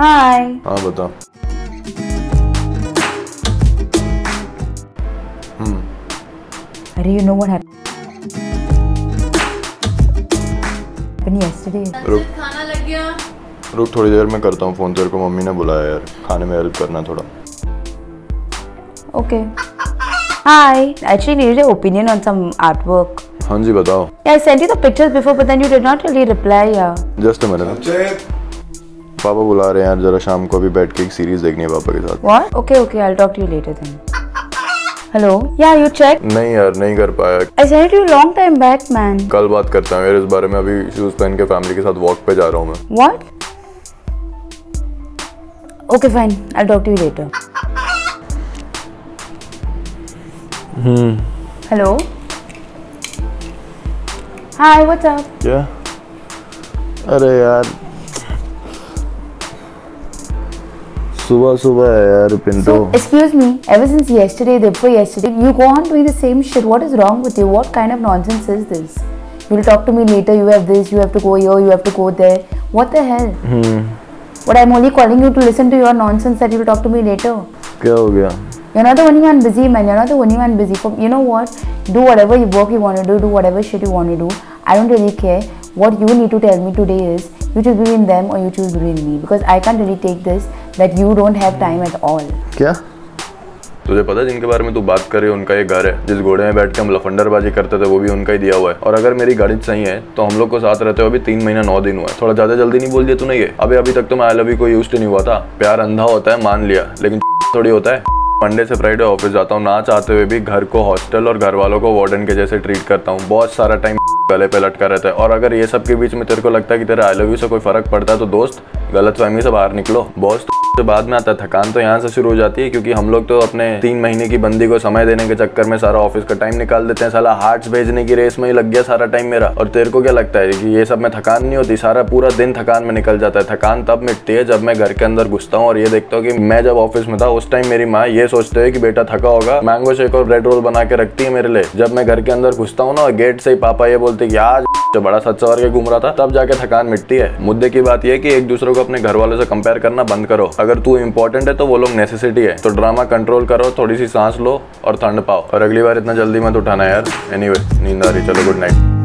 हाय। हाँ बता। अरे you know what happened yesterday. रुक, खाना लग गया। रुक थोड़ी देर में करता हूँ फोन तेरे को, मम्मी ने बुलाया यार, खाने में हेल्प करना थोड़ा। Okay. Hi, I actually needed your opinion on some artwork. हाँ जी बताओ। I sent you the pictures before, but then you did not really reply यार। Just a minute. पापा बुला रहे हैं यार, जरा शाम को अभी बैठ के एक सीरीज देखनी है पापा के साथ। What? Okay, okay, I'll talk to you later then. Hello? Yeah, you check? नहीं यार, नहीं कर पाया। I sent you long time back, man. कल बात करता हूँ यार इस बारे में, अभी शूज पहन के फैमिली के साथ वॉक पे जा रहा हूँ मैं। What? Okay, fine, I'll talk to you later. Hello? Hi, what's up? Yeah. अरे यार सुबह सुबह है यार Pintu. So excuse me, ever since yesterday, day before yesterday, you go on doing the same shit. What is wrong with you? What kind of nonsense is this? You'll talk to me later. You have this. You have to go here. You have to go there. What the hell? But I'm only calling you to listen to your nonsense that you'll talk to me later. क्या हो गया? You're not the only one busy, man. You're not the only one busy. You know what? Do whatever work you want to do. Do whatever shit you want to do. I don't really care. What you need to tell me today is you choose between them or you choose between me, because I can't really take this that you don't have time at all. क्या? तुझे पता है जिनके बारे में तू बात कर रही है उनका ये घर है, जिस घोड़े में बैठ के हम लफंडरबाजी करते थे वो भी उनका ही दिया हुआ है। और अगर मेरी गाड़ी सही है तो हम लोग को साथ रहते हुए अभी 3 महीना 9 दिन हुआ है। थोड़ा ज्यादा जल्दी नहीं बोल दिया तूने ये? अभी अभी तक तो मैं आई लव यू को यूज नहीं हुआ था। प्यार अंधा होता है मान लिया, लेकिन थोड़ी होता है। मंडे से फ्राइडे ऑफिस जाता हूँ, ना चाहते हुए भी घर को हॉस्टल और घर वालों को वार्डन के जैसे ट्रीट करता हूँ। बहुत सारा टाइम गले पे लटका रहता है। और अगर ये सब के बीच में तेरे को लगता है कि तेरा आई लव यू से कोई फर्क पड़ता है तो दोस्त गलतफहमी से बाहर निकलो। बॉस तो बाद में आता है, थकान तो यहाँ से शुरू हो जाती है, क्योंकि हम लोग तो अपने 3 महीने की बंदी को समय देने के चक्कर में सारा ऑफिस का टाइम निकाल देते हैं। साला हार्ट्स भेजने की रेस में ही लग गया सारा टाइम मेरा। और तेरे को क्या लगता है कि ये सब में थकान नहीं होती? सारा पूरा दिन थकान में निकल जाता है। थकान तब मिटती है जब मैं घर के अंदर घुसता हूँ और ये देखता हूँ कि मैं जब ऑफिस में था उस टाइम मेरी माँ ये सोचते हुए कि बेटा थका होगा, मैंगो शेक और ब्रेड रोल बना के रखती है मेरे लिए। जब मैं घर के अंदर घुसता हूँ ना, गेट से ही पापा ये बोलते कि आज तो बड़ा सच सवार के घूम रहा था, तब जाके थकान मिटती है। मुद्दे की बात यह है कि एक दूसरे को अपने घर वालों से कंपेयर करना बंद करो। अगर तू इंपॉर्टेंट है तो वो लोग नेसेसिटी है, तो ड्रामा कंट्रोल करो, थोड़ी सी सांस लो और ठंड पाओ। और अगली बार इतना जल्दी मत उठाना यार। एनीवे, नींद आ रही, चलो गुड नाइट।